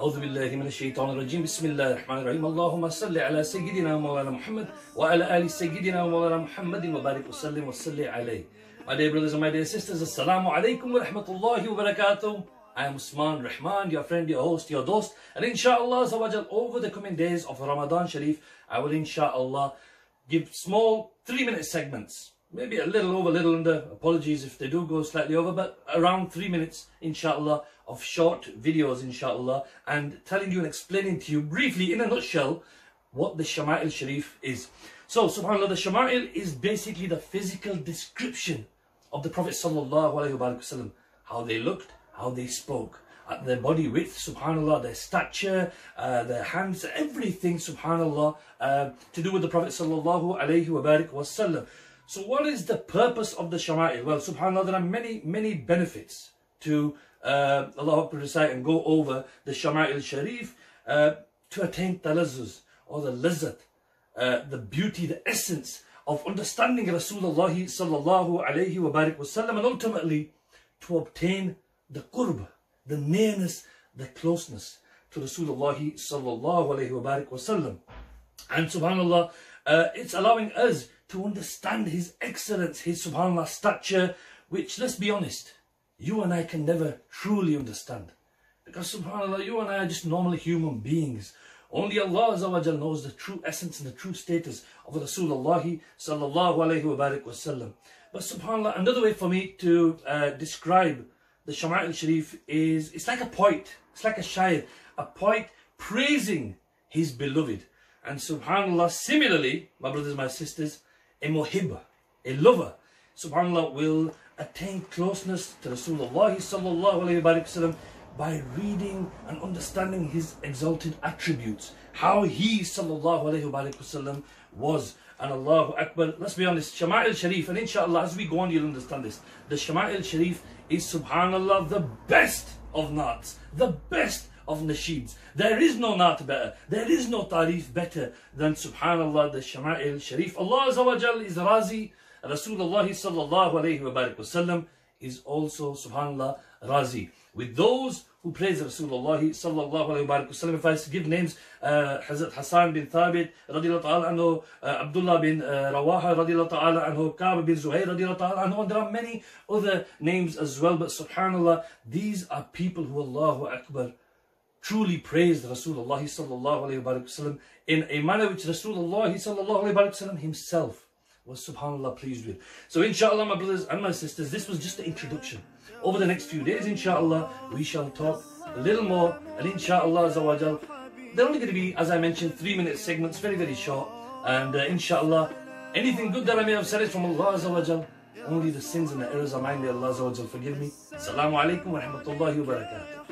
أعوذ بالله من الشيطان الرجيم بسم الله الرحمن الرحيم اللهم صل على سيدنا مولانا محمد وعلى آل سيدنا مولانا محمد وبارك وسلم وصلي عليه. My dear brothers and my dear sisters, Assalamu alaikum wa rahmatullahi wa barakatuh. I am Usman Rahman, your friend, your host, your dost, and Insha'Allah over the coming days of Ramadan Sharif, I will Insha'Allah give small 3-minute segments, maybe a little over, little under, apologies if they do go slightly over, but around 3 minutes Insha'Allah of short videos Insha'Allah, and telling you and explaining to you briefly in a nutshell what the Shama'il Sharif is. So subhanAllah, the Shama'il is basically the physical description of the Prophet Sallallahu Alaihi Wasallam, how they looked, how they spoke, at their body width, subhanAllah, their stature, their hands, everything subhanAllah to do with the Prophet Sallallahu Alaihi Wasallam. So what is the purpose of the Shama'il? Well, subhanAllah, there are many benefits to Allah recite and go over the Shama'il Sharif to attain talazzuz, or the lazzat, the beauty, the essence of understanding Rasulullah Sallallahu Alaihi Wasallam, and ultimately to obtain the qurb, the nearness, the closeness to Rasulullah Sallallahu Alaihi Wasallam. And subhanAllah, it's allowing us to understand his excellence, his subhanAllah stature, which, let's be honest, you and I can never truly understand. Because subhanAllah, you and I are just normal human beings. Only Allah Azawajal knows the true essence and the true status of Rasulullah Sallallahu Alaihi Wasallam. But subhanAllah, another way for me to describe the Shama'il Sharif is, it's like a poet, it's like a shair, a poet praising his beloved. And subhanAllah, similarly, my brothers and my sisters, a muhibba, a lover, subhanAllah, will attain closeness to Rasulullah Sallallahu Alaihi Wasallam by reading and understanding his exalted attributes, how he Sallallahu Alaihi Wasallam was. And Allahu Akbar, let's be honest, Shama'il Sharif, and Insha'Allah as we go on you'll understand this, the Shama'il Sharif is subhanAllah the best of naats, the best of nasheeds. There is no naat better, there is no tarif better than subhanAllah the Shama'il Sharif. Allah Azawajal is razi, Rasulullah Sallallahu Alaihi Wasallam is also subhanAllah razi with those who praise Rasulullah Sallallahu Alaihi Wasallam. If I give names, Hazrat Hassan bin Thabit radiallahu ta'ala anhu, Abdullah bin Rawaha radiallahu ta'ala anhu, Kaaba bin Zuhayy radiallahu ta'ala anhu, and there are many other names as well, but subhanAllah, these are people who Allahu Akbar truly praised Rasulullah Sallallahu Alaihi Wasallam in a manner which Rasulullah Sallallahu Alaihi Wasallam himself was subhanAllah pleased with. So Insha'Allah, my brothers and my sisters, this was just the introduction. Over the next few days Insha'Allah, we shall talk a little more, and Insha'Allah Azawajal, they're only going to be, as I mentioned, 3-minute segments, very short, and Insha'Allah, anything good that I may have said is from Allah Azawajal. Only the sins and the errors are mine. May Allah Azawajal forgive me. Assalamu alaikum wa rahmatullahi wa barakatuh.